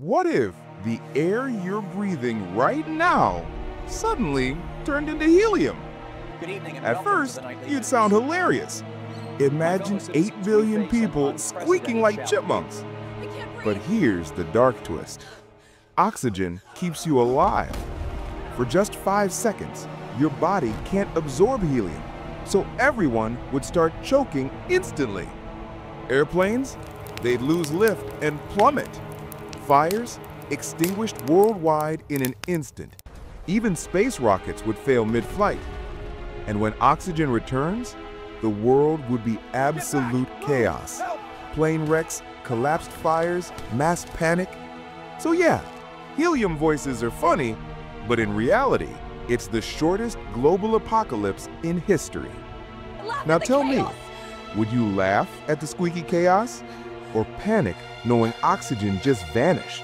What if the air you're breathing right now suddenly turned into helium? Good evening, at first, you'd sound hilarious. Imagine 8 billion people squeaking like chipmunks. But here's the dark twist. Oxygen keeps you alive. For just 5 seconds, your body can't absorb helium, so everyone would start choking instantly. Airplanes? They'd lose lift and plummet. Fires? Extinguished worldwide in an instant. Even space rockets would fail mid-flight. And when oxygen returns, the world would be absolute chaos. Plane wrecks, collapsed fires, mass panic. So yeah, helium voices are funny, but in reality, it's the shortest global apocalypse in history. Now tell me, would you laugh at the squeaky chaos or panic knowing oxygen just vanished?